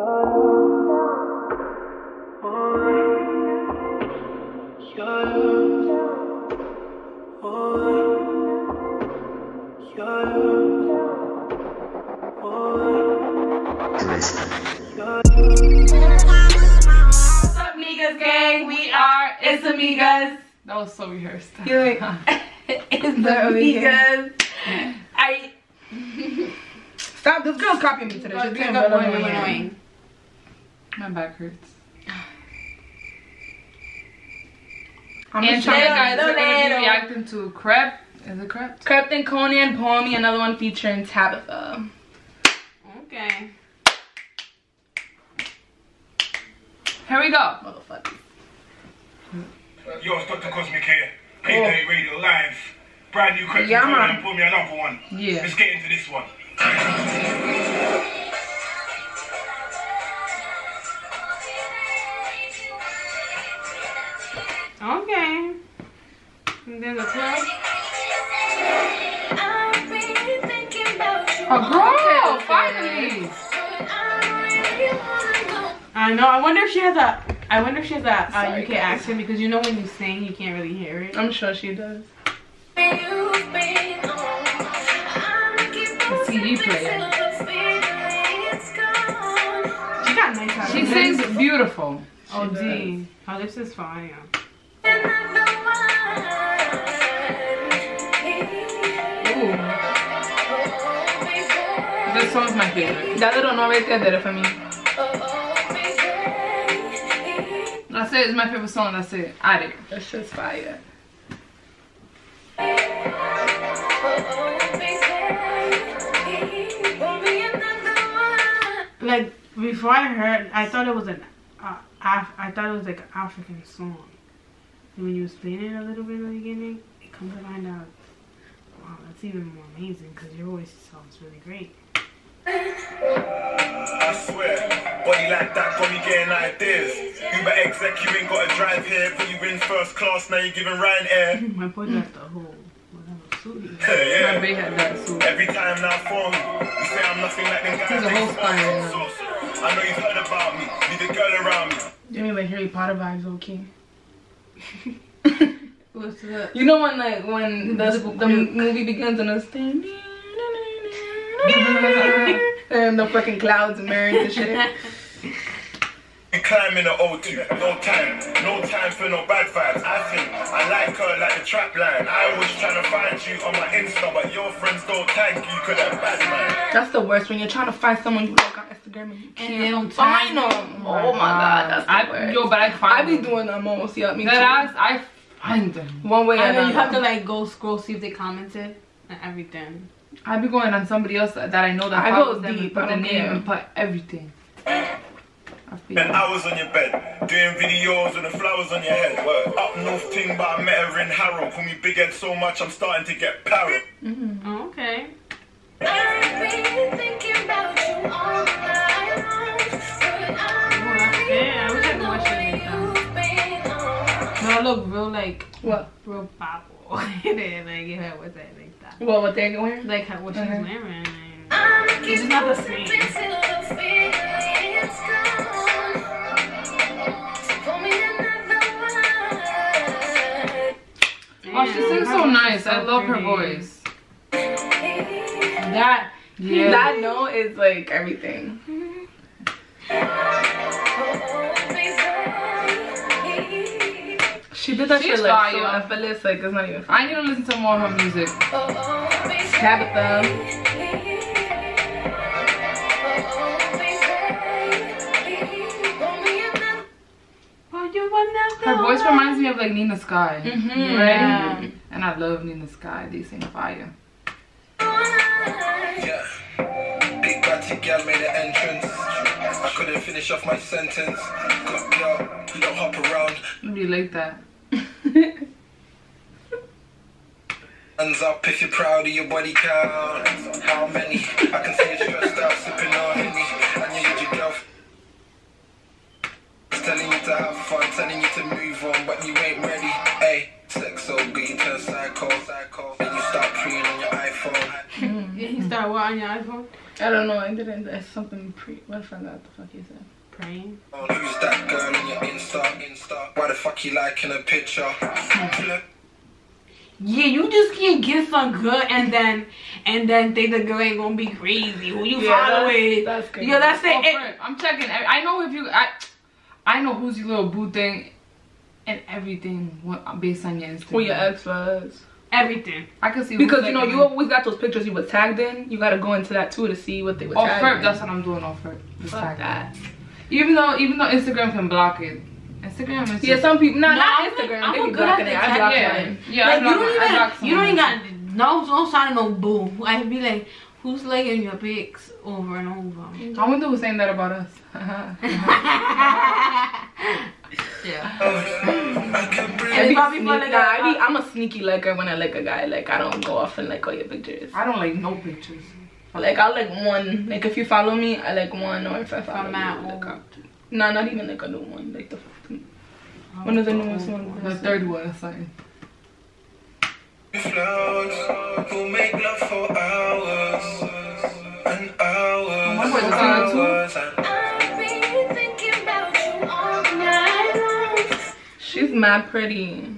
What's up, Migas gang? We are It's Amigas. That was so rehearsed. You're like, it's the Amigas. Stop, this girl's copying me today. She's being really annoying. My back hurts. I'm and today guys, we're going to be reacting to Krept. Is it Krept? Krept and Konan, Poem Me, another one featuring Tabitha. Okay. Here we go. Motherfucker. Yo, it's Dr. Cosmic here. Payday Radio Live. Brand new Krept and Konan, Poem Me, another one. Yeah. Let's get into this one. Okay. And then the club. Oh, girl, finally. I know. I wonder if she has a. I wonder if she has a UK accent, because you know when you sing, you can't really hear it. I'm sure she does. CD player. She got nice eyes. She sings beautiful. Oh, D. Oh, this is fine. Yeah. Ooh. This song's my favorite. That little no right there did it for me. That's it. It's my favorite song. That's it. I did. That shit's fire. Like before I heard, I thought it was an, I thought it was like an African song. And when you explain it a little bit in the beginning, it comes to find out, wow, that's even more amazing because your voice sounds really great. I swear, body like that got me getting ideas. Uber exec, you ain't got to drive here, but you in first class, now you're giving Ryanair. My boy left the hole. Yeah. My bae had that suit. Every time now for me, you say I'm nothing like them guys. The whole style. So, I know you've heard about me. Need the girl around me. You mean like Harry Potter vibes, okay? What's that? You know when like when the movie begins and it's and the fucking clouds and marriage and shit. And climbing the O2, no time for no bad vibes. I think I like her like the trap line. I was trying to find you on my Insta, but your friends don't thank you because that bad line. That's the worst when you're trying to find someone you like on Instagram and you can't find them. Oh my god, that's the worst. Yo, but I find them. I be doing that almost. Yeah, me too. I find them. One way or another. I know you have to like go scroll, see if they commented and everything. I be going on somebody else that I know that I follows them and put the name and put everything. Spent hours on your bed, doing videos with the flowers on your head. Word. Up north thing, but I met her in Harrow. Call me big head so much, I'm starting to get parrot. Okay. Yeah, I wish I could watch it. No, I look real like what? Real pop. Like if I was that like that. Well, what they're wearing? Like what she's wearing. It's not the same. Oh, she sings so nice. I love her voice. That, yeah. That note is like everything. She did that shit like so effortless, like it's not even funny. I need to listen to more of her music. Tabitha. Her voice reminds me of like Nina Sky, right? Yeah. And I love Nina Sky. They sing fire. Yeah, big batty girl made an entrance. I couldn't finish off my sentence. Good girl, you don't hop around. Maybe you like that. Hands up if you're proud of your body count. How many? I can see you stressed out, sipping on Henny. And you girl. Telling you to have fun, telling you to move on, but you ain't ready. Hey, sex OB, turn psycho, and you start preying on your iPhone. Yeah, he started what on your iPhone? I don't know. It didn't. It's something pre. What if I got the fuck he said? Praying. Oh, who's that girl in your Insta? Why the fuck you liking a picture? Yeah, you just can't get some good and then think the girl ain't gonna be crazy. Who you following? That's crazy. Yeah, that's it. Oh, I'm checking. I know if you. I know who's your little boo thing, and everything based on your Instagram. Who your ex was. Everything. I can see because you know you always got those pictures you were tagged in. You gotta go into that too to see what they were. Off-rip, that's what I'm doing. Off-rip. Fuck that. Even though Instagram can block it. Instagram is yeah. Some people not Instagram. I'm they be blocking it. I block mine. Yeah, like, you don't even got no sign no boo. I'd be like, who's laying your pics over and over? I wonder who's saying that about us. I'm a sneaky liker when I like a guy. Like I don't go off and like all your pictures. I don't like no pictures. Like I like one. Like if you follow me, I like one. Or if I follow you, like nah, not even like a new one. Like the one of the newest ones. The third one. It's like. She's mad pretty.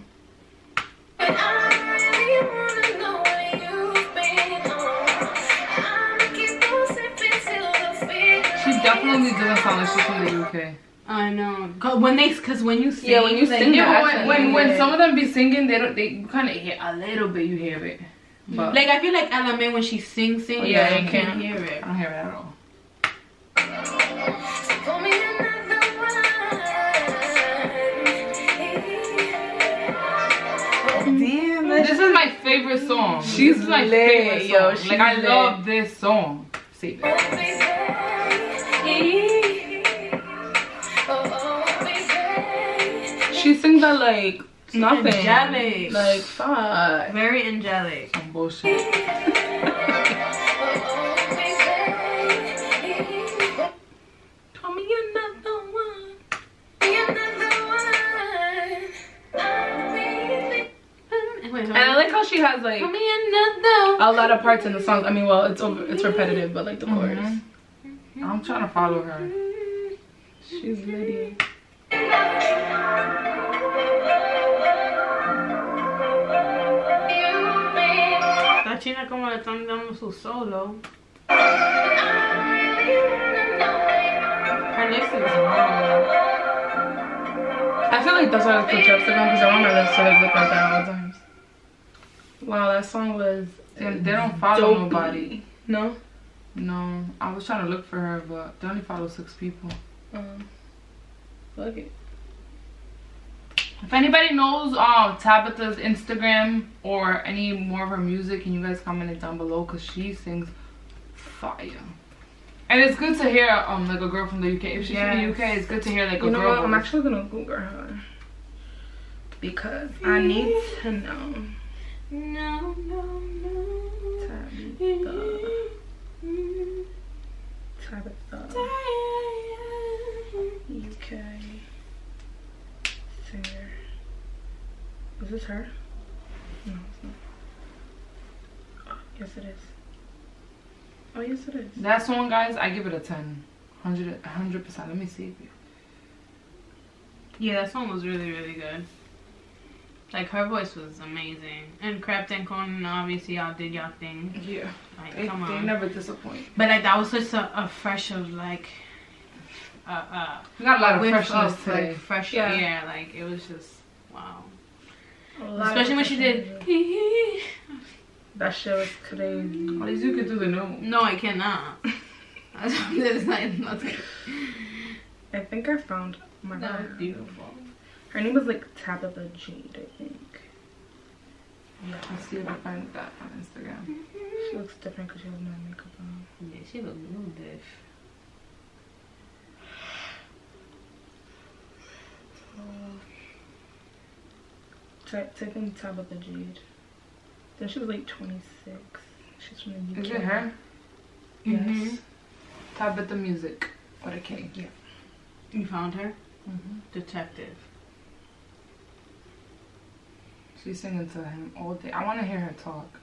But I really wanna know where you've been on. I keep posting things till the finish. She definitely doesn't sound like she's from the UK. I know. Cause when you sing, yeah, when you sing, when some of them be singing, they kind of hear a little bit. You hear it, but like I feel like Ella Mai when she sings, yeah, you can't hear it. I don't hear it at all. This is my favorite song. She's my favorite song. Yo, like I love this song. See. She sings that like nothing. Angelic. Like fuck. Very angelic. Some bullshit. Call me another one. And I like how she has like a lot of parts in the song. I mean, well, it's repetitive, but like the chorus. Mm-hmm. I'm trying to follow her. She's Lydia. Esta china como le están dando su solo. Her lips is long. I feel like that's why I put chapstick on because I want my lips to like look like that all the time. Wow, that song was. They don't follow nobody. No? No. I was trying to look for her, but they only follow 6 people. Fuck it. If anybody knows Tabitha's Instagram or any more of her music, can you guys comment it down below? Because she sings fire. And it's good to hear like a girl from the UK. If she's from the UK, it's good to hear like a girl. You know what? I'm actually going to Google her. Because I need to know. No. Tabitha. UK singer. Is this her? No, it's not. Oh, yes, it is. Oh, yes, it is. That song, guys, I give it a 10. 100%. Let me see if you. Yeah, that song was really, really good. Like her voice was amazing, and Krept and Konan obviously y'all did y'all thing. Yeah, like they never disappoint. But like that was such a fresh of like, we got a lot of freshness today. Like fresh air, like it was just wow. Especially when she did. That shit was crazy. At least you could do the note. No, I cannot. There's like nothing. I think I found my. That was beautiful. Her name was like Tabitha Jade, I think. Yeah, let's see if I find that on Instagram. She looks different because she has no makeup on. Yeah, she looks a little diff. Type in Tabitha Jade. Then she was like 26. She's from the UK. Is it her? Yes. Tabitha Music. What a K. Yeah. You found her? Detective. She's singing to him all day. I want to hear her talk.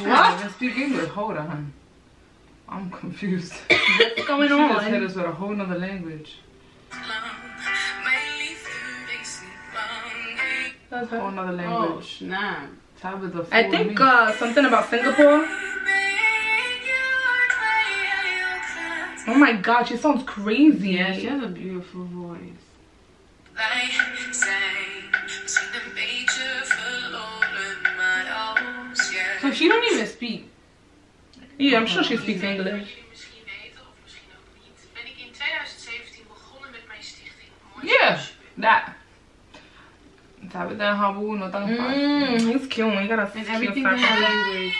What? I can speak English. Hold on. I'm confused. What's going on? She just hit us with a whole nother language. That's a whole nother language. Oh, nah. Tabitha, I think something about Singapore. Oh my god, she sounds crazy. Yeah, she has a beautiful voice. So she don't even speak. Yeah, I'm sure she speaks English. Yeah, that. He's cute. He got a everything in her language.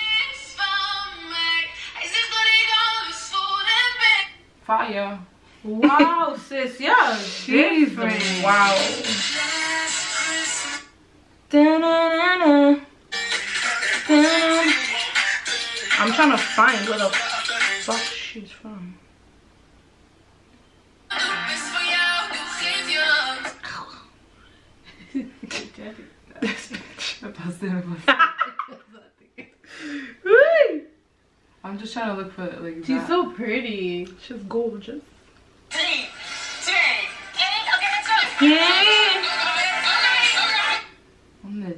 Fire. Wow, sis. Yeah. She's wow. I'm trying to find where the fuck she's from. I'm just trying to look for it, like she's that. So pretty. She's gorgeous. 3, 2, 8. Okay, let's go. Yeah.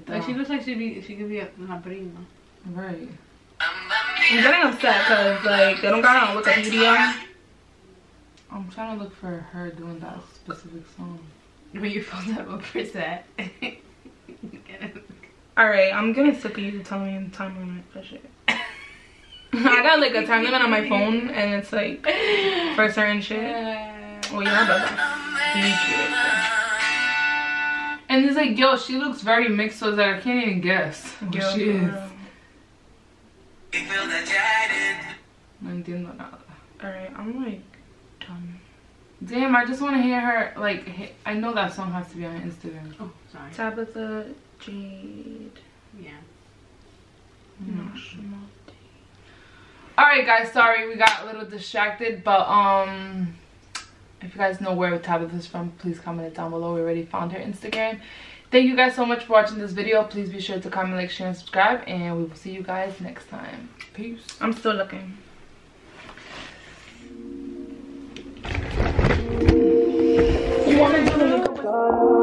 Like she looks like she could be una prima. Right. I'm getting upset because like I don't got on Wikipedia. I'm trying to look for her doing that specific song. When you found that, what was that? Alright, I'm gonna sip you to tell me in time limit for shit. I got like a time limit on my phone and it's like for certain shit. Well, you know about that. And it's like, yo, she looks very mixed so that I can't even guess who she is. No entiendo nada. Alright, I'm like done. Damn, I just want to hear her, like, I know that song has to be on Instagram. Oh, sorry. Tabitha Jade. Yeah. No. Alright guys, sorry, we got a little distracted, but, if you guys know where Tabitha's from, please comment it down below. We already found her Instagram. Thank you guys so much for watching this video. Please be sure to comment, like, share, and subscribe, and we will see you guys next time. Peace. I'm still looking. You want to do the makeup?